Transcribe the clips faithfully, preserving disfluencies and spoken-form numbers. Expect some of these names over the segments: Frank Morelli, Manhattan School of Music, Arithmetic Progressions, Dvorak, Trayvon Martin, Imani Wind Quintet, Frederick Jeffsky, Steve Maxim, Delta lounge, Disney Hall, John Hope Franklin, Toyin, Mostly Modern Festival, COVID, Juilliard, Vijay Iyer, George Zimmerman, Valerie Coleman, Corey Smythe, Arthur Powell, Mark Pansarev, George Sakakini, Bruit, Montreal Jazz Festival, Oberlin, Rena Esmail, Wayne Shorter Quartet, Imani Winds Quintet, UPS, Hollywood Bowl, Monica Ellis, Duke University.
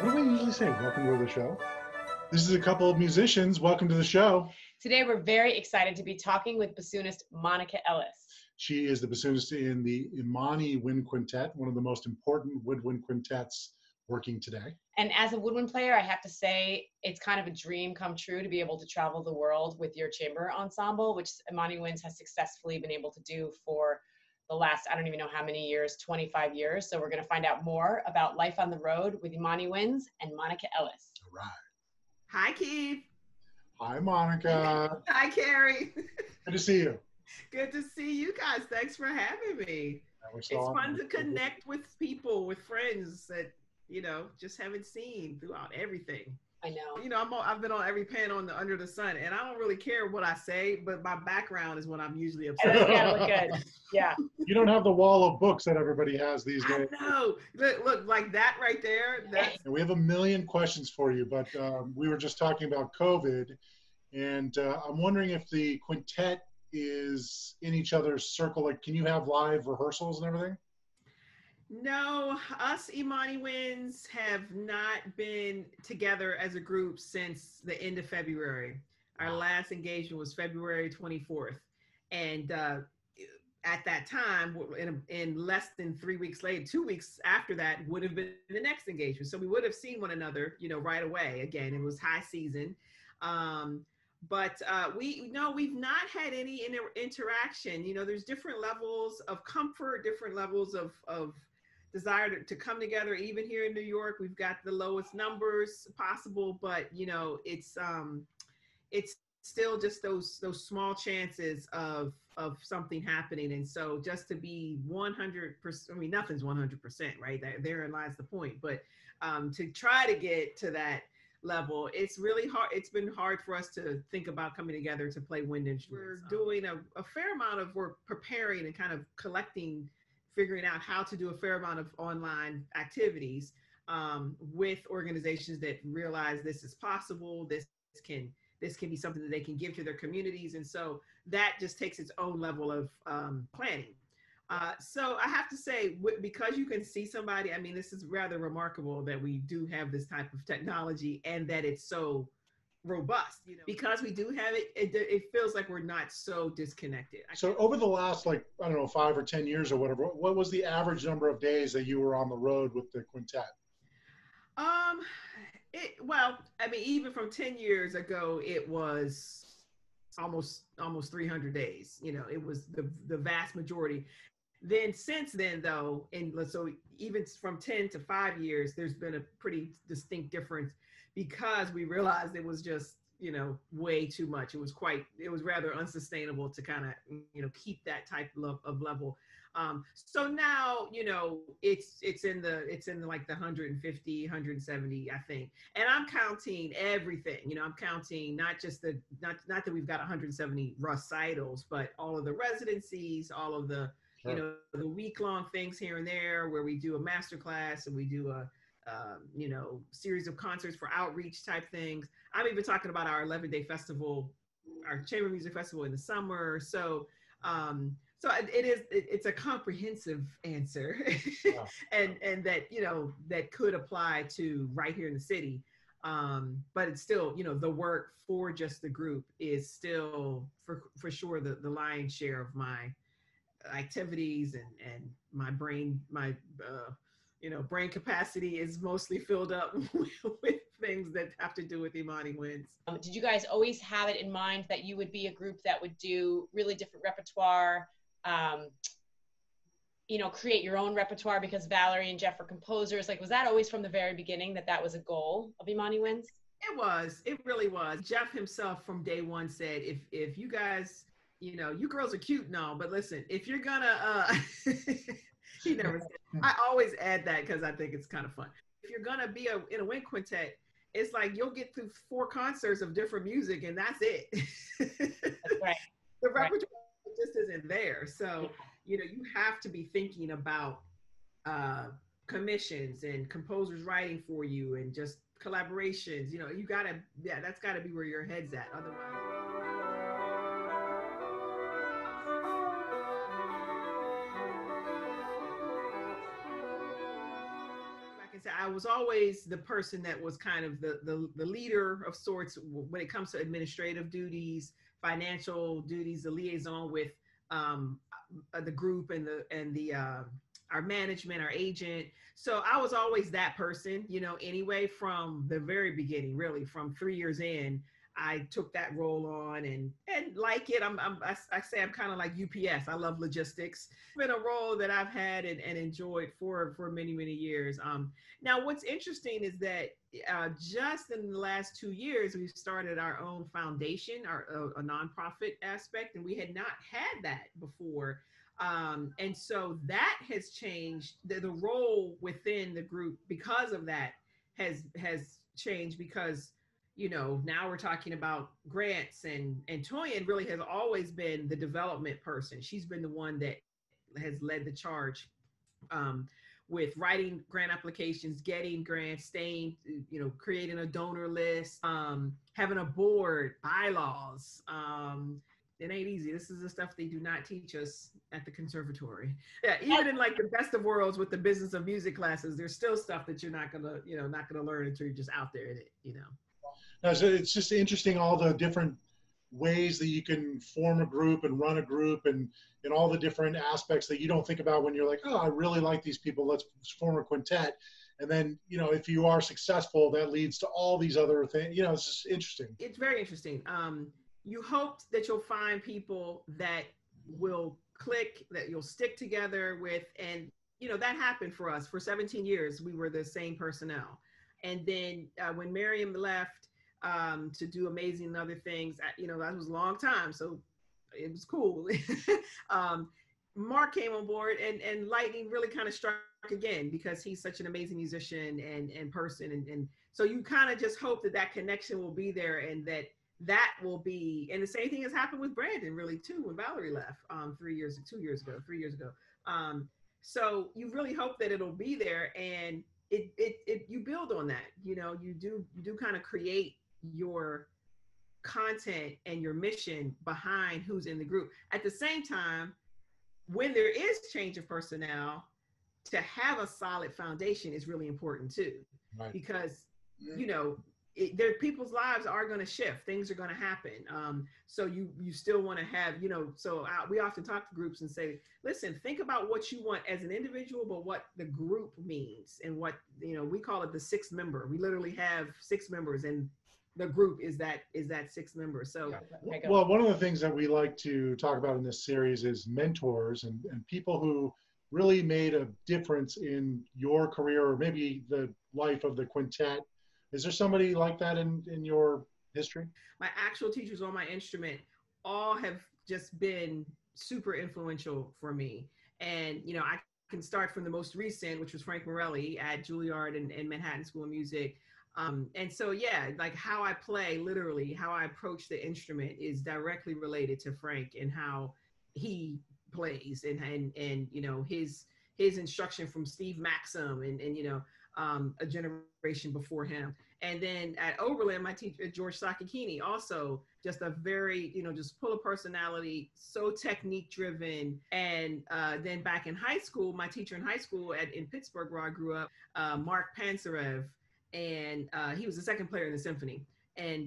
What do we usually say? Welcome to the show. This is a couple of musicians. Welcome to the show. Today we're very excited to be talking with bassoonist Monica Ellis. She is the bassoonist in the Imani Wind Quintet, one of the most important woodwind quintets working today. And as a woodwind player, I have to say it's kind of a dream come true to be able to travel the world with your chamber ensemble, which Imani Winds has successfully been able to do for the last, I don't even know how many years, twenty-five years. So we're going to find out more about life on the road with Imani Winds and Monica Ellis. All right. Hi, Keith. Hi, Monica. Hi, Carrie. Good to see you. Good to see you guys. Thanks for having me. It's fun to connect with people, with friends that, you know, just haven't seen throughout everything. I know. You know, I'm on, I've been on every panel on the, under the sun, and I don't really care what I say, but my background is what I'm usually obsessed with. Yeah, look good. Yeah. You don't have the wall of books that everybody has these days. I know. Look, look, like that right there. That's... We have a million questions for you, but um, we were just talking about COVID, and uh, I'm wondering if the quintet is in each other's circle. Like, can you have live rehearsals and everything? No, us Imani Winds have not been together as a group since the end of February. Our last engagement was February twenty-fourth. And uh, at that time, in, in less than three weeks later, two weeks after that would have been the next engagement. So we would have seen one another, you know, right away. Again, it was high season. Um, But uh, we, no, we've not had any inter interaction. You know, there's different levels of comfort, different levels of, of desire to, to come together. Even here in New York, we've got the lowest numbers possible, but you know, it's, um, it's still just those, those small chances of, of something happening. And so just to be one hundred percent, I mean, nothing's one hundred percent, right? There, therein lies the point, but um, to try to get to that level, it's really hard. It's been hard for us to think about coming together to play wind instruments. We're doing a, a fair amount of work preparing and kind of collecting, figuring out how to do a fair amount of online activities um, with organizations that realize this is possible. This can this can be something that they can give to their communities, and so that just takes its own level of um, planning. Uh, so I have to say, because you can see somebody, I mean, this is rather remarkable that we do have this type of technology and that it's so robust, you know, because we do have it, it, it feels like we're not so disconnected. So over the last, like, I don't know, five or ten years or whatever, what was the average number of days that you were on the road with the quintet? Um, it, well, I mean, even from ten years ago, it was almost, almost three hundred days, you know, it was the, the vast majority. Then since then, though, and so even from ten to five years, there's been a pretty distinct difference because we realized it was just, you know, way too much. It was quite, it was rather unsustainable to kind of, you know, keep that type of, of level. Um, so now, you know, it's, it's in the, it's in the, like the one hundred fifty, one hundred seventy, I think. And I'm counting everything, you know, I'm counting not just the, not, not that we've got one hundred seventy recitals, but all of the residencies, all of the, you know, the week long things here and there where we do a master class and we do a, um, you know, series of concerts for outreach type things. I'm even talking about our eleven day festival, our chamber music festival in the summer. So, um, so it is, it, it's a comprehensive answer wow. and, and that, you know, that could apply to right here in the city. Um, but it's still, you know, the work for just the group is still for, for sure the, the lion's share of my activities and, and my brain, my, uh, you know, brain capacity is mostly filled up with, with things that have to do with Imani Winds. Um, did you guys always have it in mind that you would be a group that would do really different repertoire, um, you know, create your own repertoire because Valerie and Jeff are composers? Like, was that always from the very beginning that that was a goal of Imani Winds? It was, it really was. Jeff himself from day one said, if, if you guys, you know, you girls are cute and all, but listen, if you're gonna, uh, he never said, I always add that because I think it's kind of fun. If you're gonna be a, in a wind quintet, it's like you'll get through four concerts of different music and that's it. That's right. The repertoire right. just isn't there. So, you know, you have to be thinking about uh, commissions and composers writing for you and just collaborations. You know, you gotta, yeah, that's gotta be where your head's at otherwise. said, I was always the person that was kind of the, the, the leader of sorts when it comes to administrative duties, financial duties, the liaison with um, the group and the, and the, uh, our management, our agent. So I was always that person, you know, anyway, from the very beginning, really from three years in, I took that role on and, and like it, I'm, I'm, I, I say I'm kind of like U P S. I love logistics. It's been a role that I've had and, and enjoyed for, for many, many years. Um, now, what's interesting is that uh, just in the last two years, we've started our own foundation, our uh, a nonprofit aspect, and we had not had that before. Um, and so that has changed. The, the role within the group because of that has has changed because, you know, now we're talking about grants and, and Toyin really has always been the development person. She's been the one that has led the charge um, with writing grant applications, getting grants, staying, you know, creating a donor list, um, having a board, bylaws. Um, it ain't easy. This is the stuff they do not teach us at the conservatory. Yeah, even in like the best of worlds with the business of music classes, there's still stuff that you're not gonna, you know, not gonna learn until you're just out there in it, you know. No, so it's just interesting all the different ways that you can form a group and run a group and, and all the different aspects that you don't think about when you're like, oh, I really like these people. Let's form a quintet. And then, you know, if you are successful, that leads to all these other things. You know, it's just interesting. It's very interesting. Um, you hope that you'll find people that will click, that you'll stick together with. And, you know, that happened for us. For seventeen years, we were the same personnel. And then uh, when Miriam left, Um, to do amazing and other things, I, you know, that was a long time. So it was cool. um, Mark came on board and, and lightning really kind of struck again because he's such an amazing musician and, and person. And, and so you kind of just hope that that connection will be there and that that will be, and the same thing has happened with Brandon really too, when Valerie left um, three years, two years ago, three years ago. Um, so you really hope that it'll be there and it, it, it you build on that, you know, you do, you do kind of create your content and your mission behind who's in the group. At the same time, when there is change of personnel, to have a solid foundation is really important too. Right. Because, yeah. you know, it, there, people's lives are going to shift. Things are going to happen. Um, so you you still want to have, you know, so I, we often talk to groups and say, listen, think about what you want as an individual, but what the group means and what, you know, we call it the sixth member. We literally have six members and the group is that is that six members. So yeah. Well, one of the things that we like to talk about in this series is mentors and, and people who really made a difference in your career or maybe the life of the quintet. Is there somebody like that in, in your history? My actual teachers on my instrument all have just been super influential for me. And, you know, I can start from the most recent, which was Frank Morelli at Juilliard and, and Manhattan School of Music. Um, and so, yeah, like how I play, literally, how I approach the instrument is directly related to Frank and how he plays and, and, and you know, his his instruction from Steve Maxim and, and you know, um, a generation before him. And then at Oberlin, my teacher, George Sakakini, also just a very, you know, just full of personality, so technique driven. And uh, then back in high school, my teacher in high school at in Pittsburgh, where I grew up, uh, Mark Pansarev. And uh, he was the second player in the symphony. And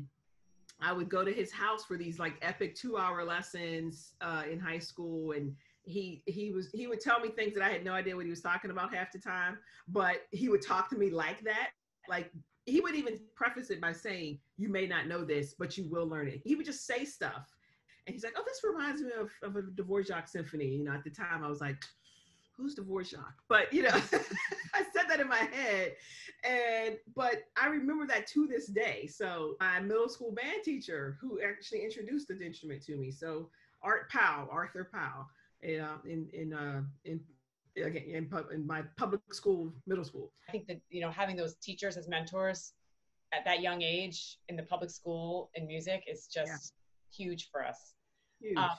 I would go to his house for these like epic two hour lessons uh, in high school. And he he was he would tell me things that I had no idea what he was talking about half the time, but he would talk to me like that. Like he would even preface it by saying, you may not know this, but you will learn it. He would just say stuff. And he's like, oh, this reminds me of, of a Dvorak symphony. You know, at the time I was like, who's Dvorak? But you know, I said that in my head. And, but I remember that to this day. So my middle school band teacher who actually introduced the instrument to me. So Art Powell, Arthur Powell, in, uh, in, in, uh, in, again, in, pub, in my public school, middle school. I think that, you know, having those teachers as mentors at that young age in the public school in music is just yeah. huge for us. Huge. Um,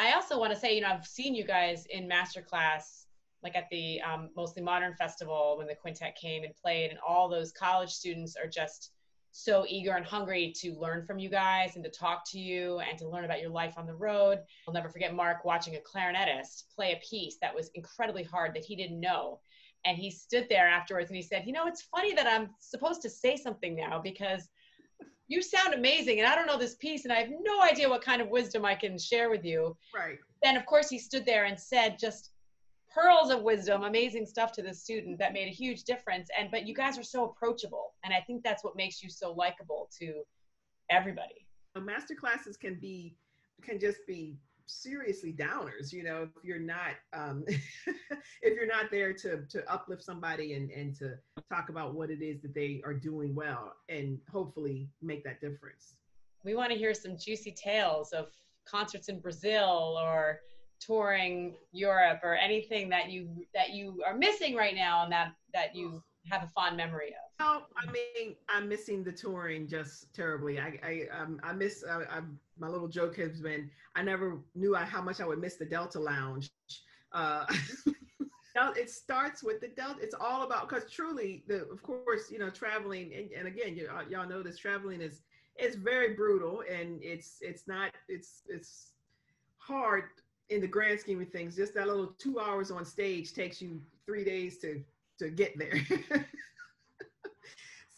I also want to say, you know, I've seen you guys in masterclass like at the um, Mostly Modern Festival when the quintet came and played, and all those college students are just so eager and hungry to learn from you guys and to talk to you and to learn about your life on the road. I'll never forget Mark watching a clarinetist play a piece that was incredibly hard that he didn't know. And he stood there afterwards and he said, you know, it's funny that I'm supposed to say something now because you sound amazing and I don't know this piece and I have no idea what kind of wisdom I can share with you. Right. Then of course he stood there and said just pearls of wisdom, amazing stuff to this student that made a huge difference. And, but you guys are so approachable. And I think that's what makes you so likable to everybody. Master classes can be, can just be seriously downers, you know, if you're not um if you're not there to to uplift somebody and and to talk about what it is that they are doing well and hopefully make that difference. We want to hear some juicy tales of concerts in Brazil or touring Europe or anything that you that you are missing right now and that that you have a fond memory of. No, I mean, I'm missing the touring just terribly. I I, um, I miss, uh, I, my little joke has been, I never knew I, how much I would miss the Delta lounge. Uh, it starts with the Delta, it's all about, because truly, the of course, you know, traveling, and, and again, you, y'all know this, traveling is, it's very brutal, and it's, it's not, it's, it's hard in the grand scheme of things. Just that little two hours on stage takes you three days to, to get there.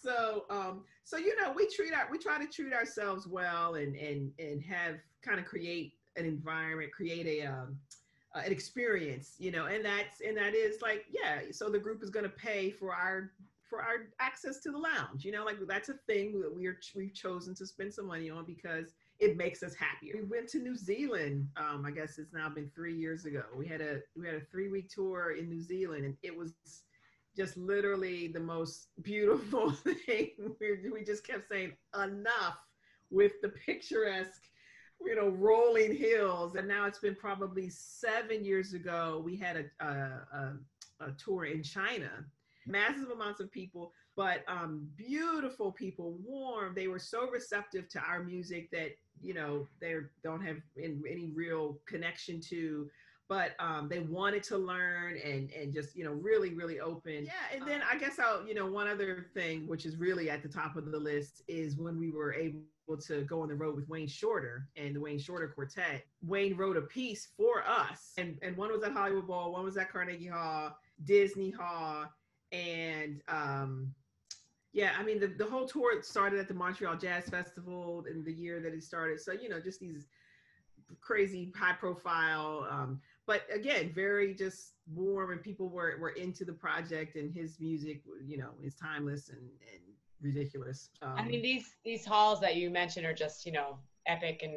So, um, so you know, we treat our, we try to treat ourselves well, and and and have kind of create an environment, create a um, uh, an experience, you know, and that's and that is like, yeah. So the group is going to pay for our for our access to the lounge, you know, like that's a thing that we are we've chosen to spend some money on because it makes us happier. We went to New Zealand. Um, I guess it's now been three years ago. We had a we had a three week tour in New Zealand, and it was just literally the most beautiful thing. We, we just kept saying enough with the picturesque, you know, rolling hills. And now it's been probably seven years ago, we had a, a, a, a tour in China, massive amounts of people, but um, beautiful people, warm. They were so receptive to our music that, you know, they don't have in, any real connection to. But um, they wanted to learn and, and just, you know, really, really open. Yeah, and then I guess I'll, you know, one other thing, which is really at the top of the list, is when we were able to go on the road with Wayne Shorter and the Wayne Shorter Quartet. Wayne wrote a piece for us. And, and one was at Hollywood Bowl, one was at Carnegie Hall, Disney Hall, and um, yeah, I mean, the, the whole tour started at the Montreal Jazz Festival in the year that it started. So, you know, just these crazy high profile, um, but again, very just warm, and people were, were into the project, and his music, you know, is timeless and, and ridiculous. Um, I mean, these, these halls that you mentioned are just, you know, epic and,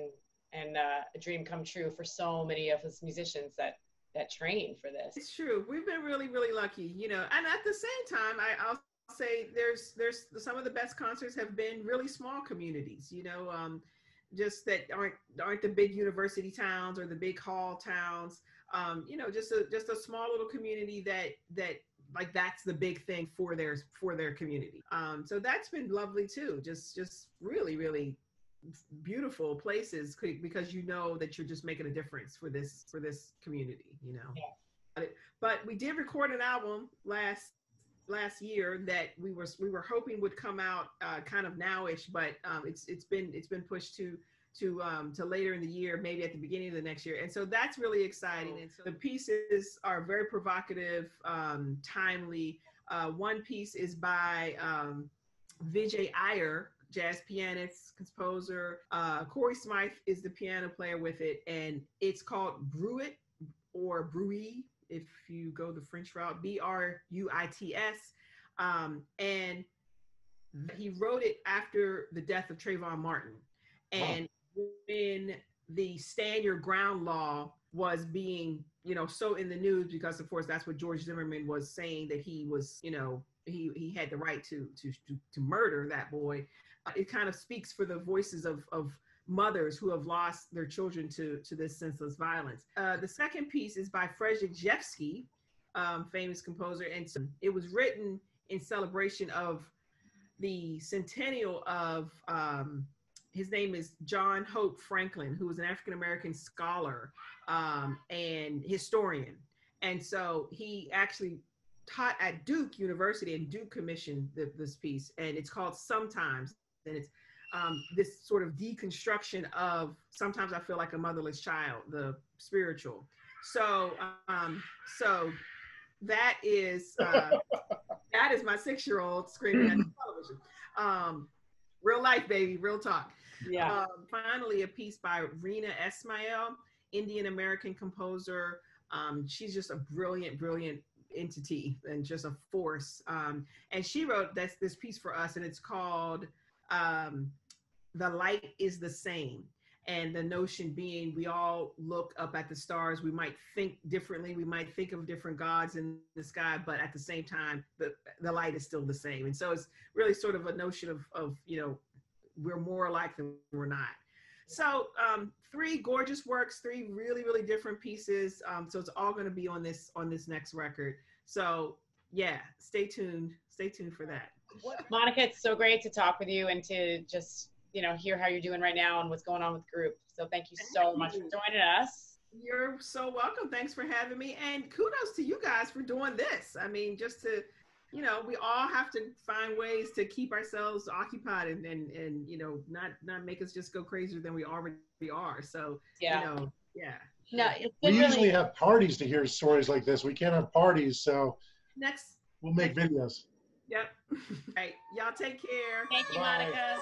and uh, a dream come true for so many of his musicians that, that train for this. It's true. We've been really, really lucky, you know, and at the same time, I also say there's, there's some of the best concerts have been really small communities, you know, um, just that aren't, aren't the big university towns or the big hall towns. Um, you know, just a, just a small little community that, that like, that's the big thing for their, for their community. Um, so that's been lovely too. Just, just really, really beautiful places, because you know that you're just making a difference for this, for this community, you know. Yeah. But we did record an album last, last year that we were, we were hoping would come out uh, kind of nowish, but um, it's, it's been, it's been pushed to, to um to later in the year, maybe at the beginning of the next year, and so that's really exciting. And so the pieces are very provocative, um timely. Uh one piece is by um Vijay Iyer, jazz pianist, composer. uh Corey Smythe is the piano player with it, and it's called Bruit, or Bruit if you go the French route, B R U I T S. Um and he wrote it after the death of Trayvon Martin, and wow. When the stand your ground law was being, you know, so in the news, because of course that's what George Zimmerman was saying, that he was, you know, he he had the right to to to, to murder that boy. Uh, it kind of speaks for the voices of of mothers who have lost their children to to this senseless violence. Uh, the second piece is by Frederick Jeffsky, um, famous composer, and so it was written in celebration of the centennial of. Um, His name is John Hope Franklin, who was an African-American scholar um, and historian. And so he actually taught at Duke University, and Duke commissioned the, this piece. And it's called Sometimes. And it's um, this sort of deconstruction of Sometimes I Feel Like a Motherless Child, the spiritual. So, um, so That is uh, that is my six-year-old screaming at the television. Um, real life, baby, real talk. Yeah. Um, finally, a piece by Rena Esmail, Indian American composer. Um, she's just a brilliant, brilliant entity and just a force. Um, and she wrote this, this piece for us, and it's called um, "The Light Is the Same." And the notion being, we all look up at the stars. We might think differently. We might think of different gods in the sky, but at the same time, the, the light is still the same. And so it's really sort of a notion of, of you know, we're more alike than we're not. So um, three gorgeous works, three really, really different pieces. Um, so it's all going to be on this on this next record. So yeah, stay tuned. Stay tuned for that. Monica, it's so great to talk with you and to just, you know, hear how you're doing right now and what's going on with the group. So thank you so much for joining us. You're so welcome. Thanks for having me. And kudos to you guys for doing this. I mean, just to, you know, we all have to find ways to keep ourselves occupied and, and, and you know, not, not make us just go crazier than we already are. So, yeah. you know, yeah. No, it's we really usually have parties to hear stories like this. We can't have parties, so next we'll make videos. Yep. All right. Y'all take care. Thank you, Monica.